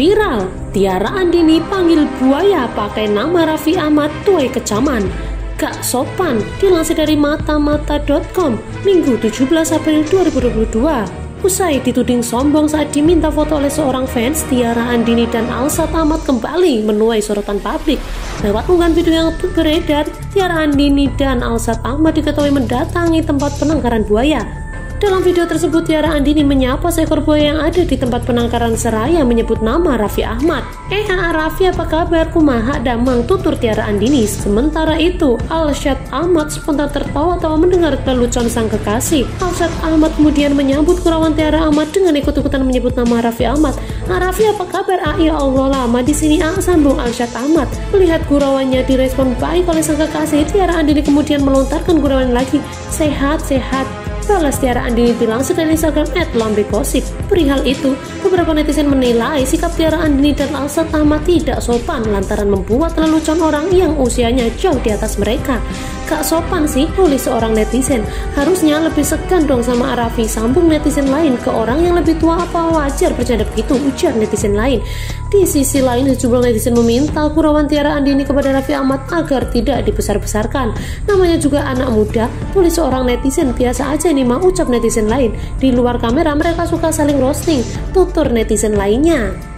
Viral, Tiara Andini panggil buaya pakai nama Raffi Ahmad tuai kecaman. Gak sopan, dilansir dari mata-mata.com Minggu 17 April 2022. Usai dituding sombong saat diminta foto oleh seorang fans, Tiara Andini dan Alsa Tamat kembali menuai sorotan publik. Lewat unggahan video yang beredar, Tiara Andini dan Alsa Tamat diketahui mendatangi tempat penangkaran buaya. Dalam video tersebut, Tiara Andini menyapa seekor buaya yang ada di tempat penangkaran seraya menyebut nama Raffi Ahmad. Raffi, apa kabar? Kumaha damang, tutur Tiara Andini. Sementara itu, Alshad Ahmad spontan tertawa-tawa mendengar kelucuan sang kekasih. Alshad Ahmad kemudian menyambut kerawan Tiara Ahmad dengan ikut-ikutan menyebut nama Raffi Ahmad. Raffi, apa kabar? Ya Allah, lama di sini, sambung Alshad Ahmad. Melihat gurawannya direspon baik oleh sang kekasih, Tiara Andini kemudian melontarkan gurawan lagi. Sehat-sehat. Balas Tiara Andini dilansir dari Instagram @lambekosip. Perihal itu, beberapa netizen menilai sikap Tiara Andini dan Alsa Tamat tidak sopan lantaran membuat lelucon orang yang usianya jauh di atas mereka. Gak sopan sih, tulis seorang netizen. Harusnya lebih segan dong sama Raffi, sambung netizen lain. Ke orang yang lebih tua apa wajar bercanda begitu, ujar netizen lain. Di sisi lain, sejumlah netizen meminta kurawan Tiara Andini kepada Raffi Ahmad agar tidak dibesar-besarkan. Namanya juga anak muda, tulis seorang netizen. Biasa aja nih, ucap netizen lain. Di luar kamera mereka suka saling roasting, tutur netizen lainnya.